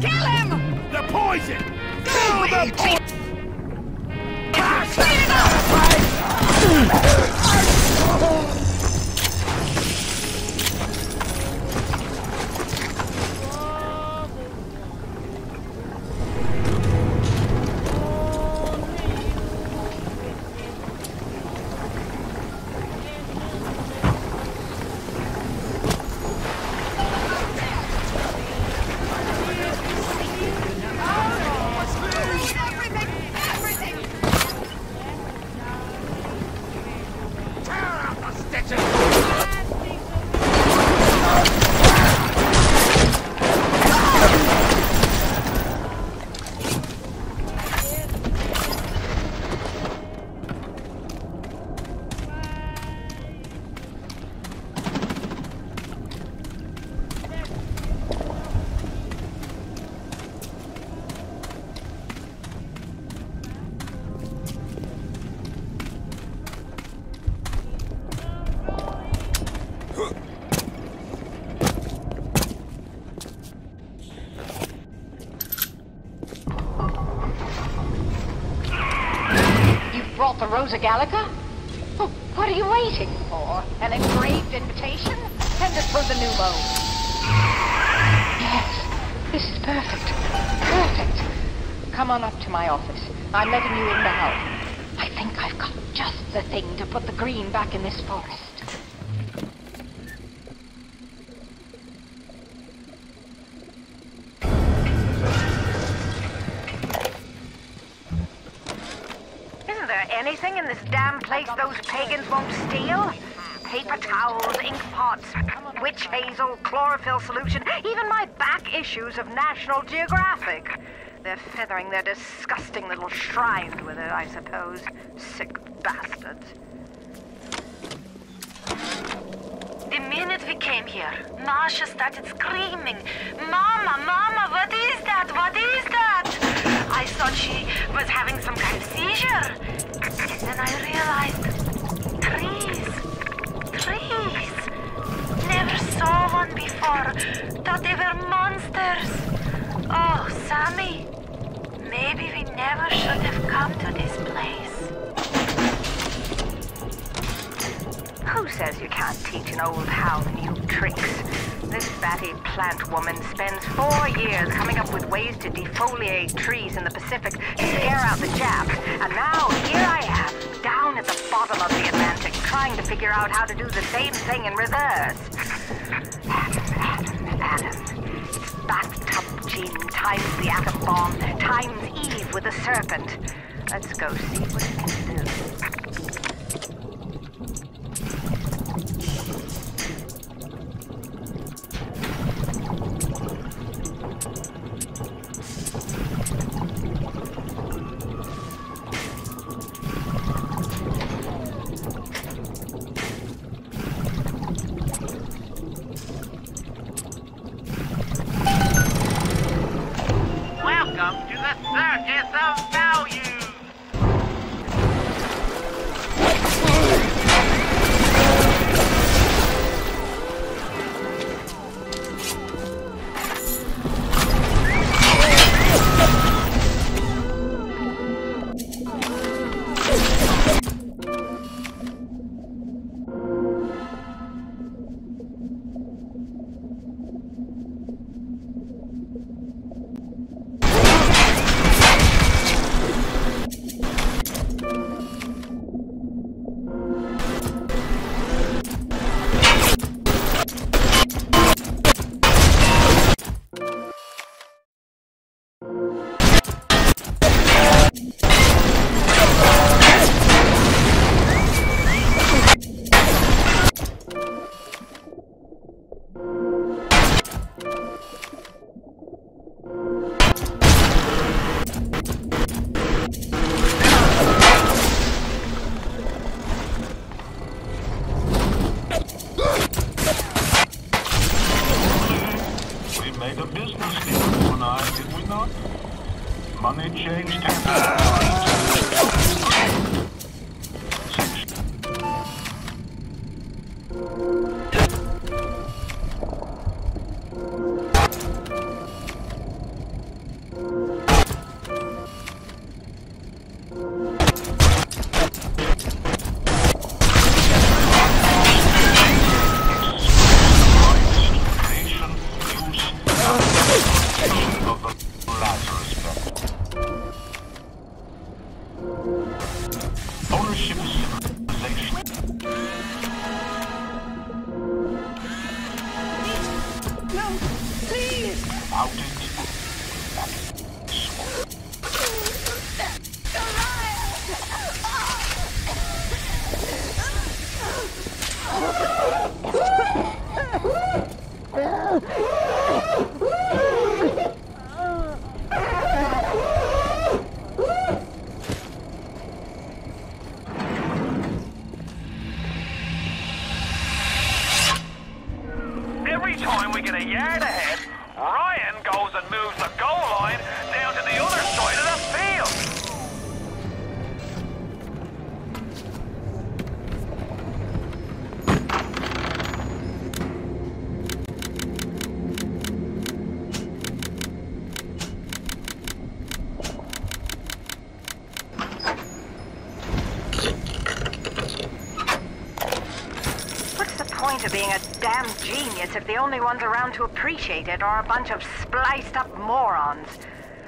Kill him! The poison! Kill the poison! The Rosa Gallica? Oh, what are you waiting for? An engraved invitation? Send it for the new mode. Yes, this is perfect. Perfect. Come on up to my office. I'm letting you in now. I think I've got just the thing to put the green back in this forest. Anything in this damn place those pagans won't steal? Paper towels, ink pots, witch hazel, chlorophyll solution, even my back issues of National Geographic. They're feathering their disgusting little shrines with it, I suppose. Sick bastards. The minute we came here, Masha started screaming, "Mama, Mama, what is that? What is that?" I thought she was having some kind of seizure. And then I realized... Trees! Never saw one before. Thought they were monsters. Oh, Sammy. Maybe we never should have come to this place. Who says you can't teach an old hound new tricks? This batty plant woman spends 4 years coming up with ways to defoliate trees in the Pacific to scare out the Japs, and now here I am, down at the bottom of the Atlantic, trying to figure out how to do the same thing in reverse. Adam. It's bathtub gene times the atom bomb times Eve with a serpent. Let's go see what it can do. If the only ones around to appreciate it are a bunch of spliced-up morons.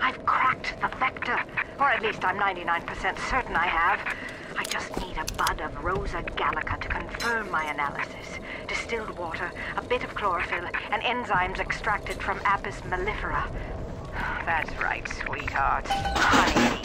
I've cracked the vector, or at least I'm 99% certain I have. I just need a bud of Rosa Gallica to confirm my analysis. Distilled water, a bit of chlorophyll, and enzymes extracted from Apis mellifera. That's right, sweetheart. Honey.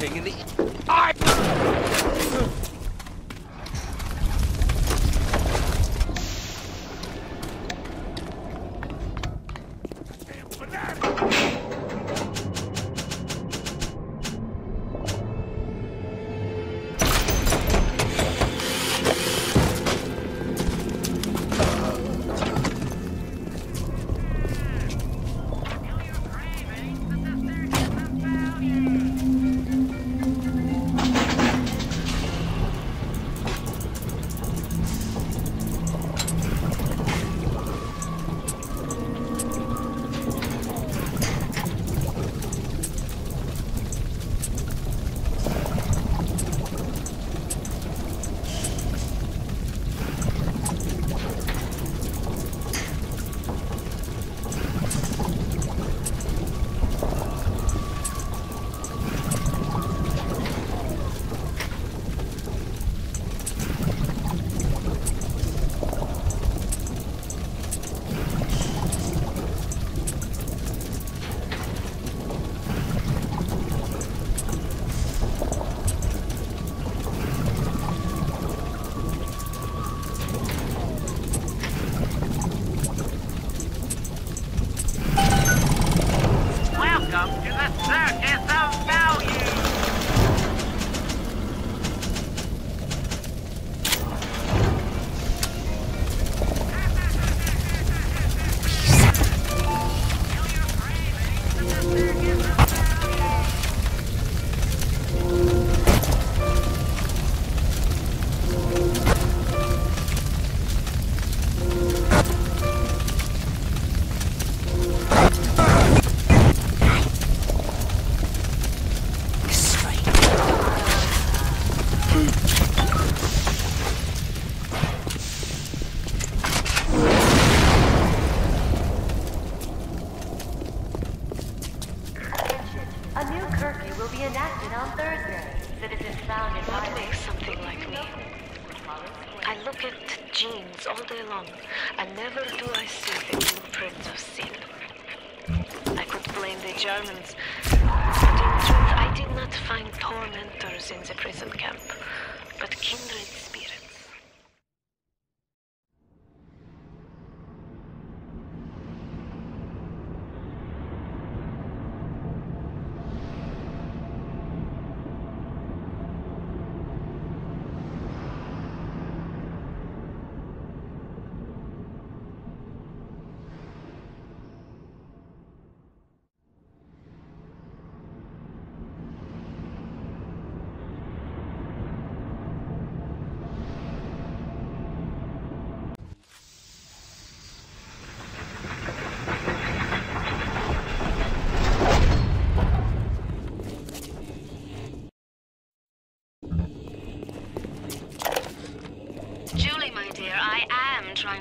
acting in the eye.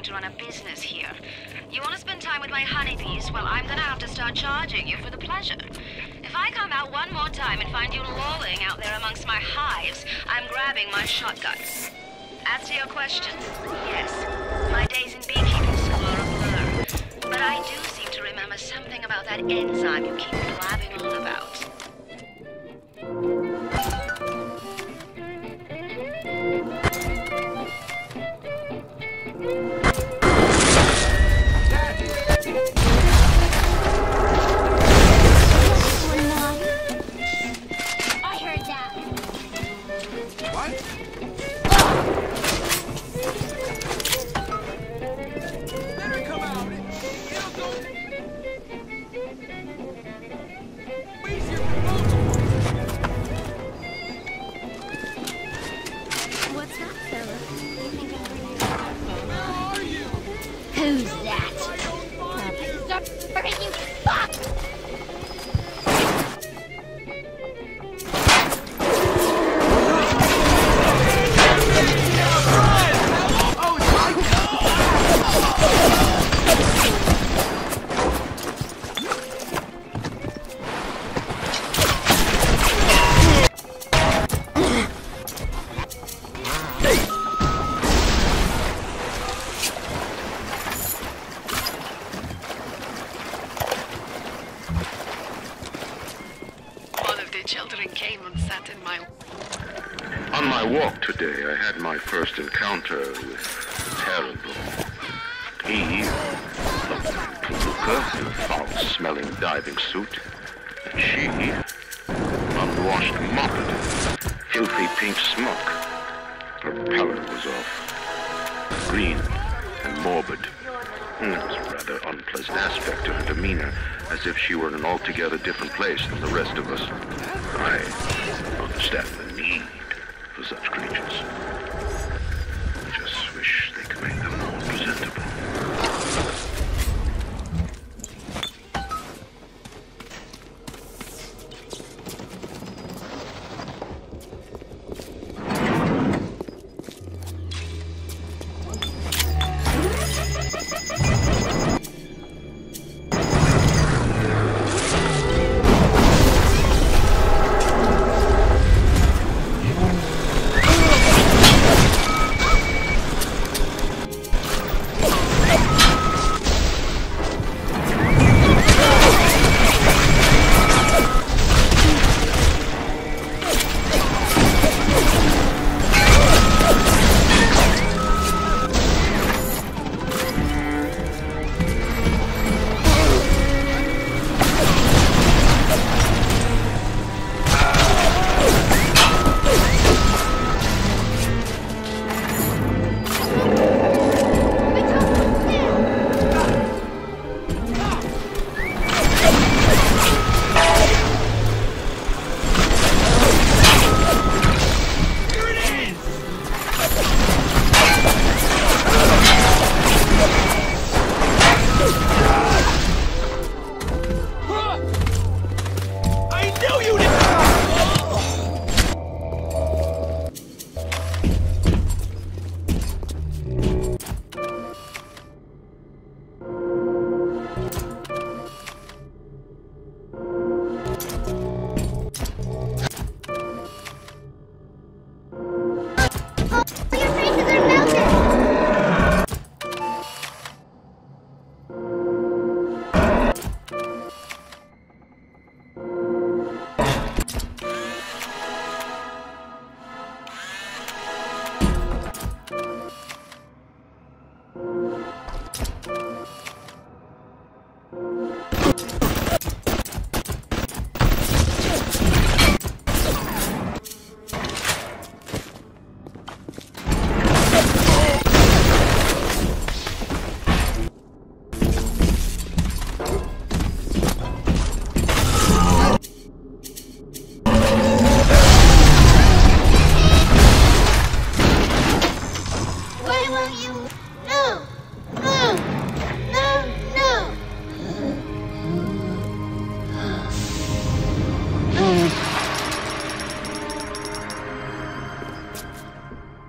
To run a business here. You want to spend time with my honeybees? Well, I'm gonna have to start charging you for the pleasure. If I come out one more time and find you lolling out there amongst my hives, I'm grabbing my shotgun. As to your question, yes, my days in beekeeping school are a blur, but I do seem to remember something about that enzyme you keep blabbing on about. Fuck! On my walk today, I had my first encounter with the terrible. He, a palooka in a foul-smelling diving suit, and she, an unwashed moppet, filthy pink smock. Her palette was off, green and morbid. It was a rather unpleasant aspect to her demeanor, as if she were in an altogether different place than the rest of us. I understand the need for such creatures. I just wish they could make them more presentable.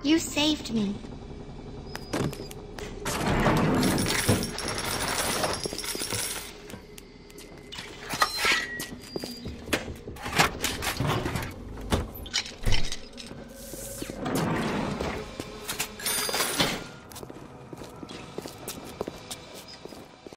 You saved me.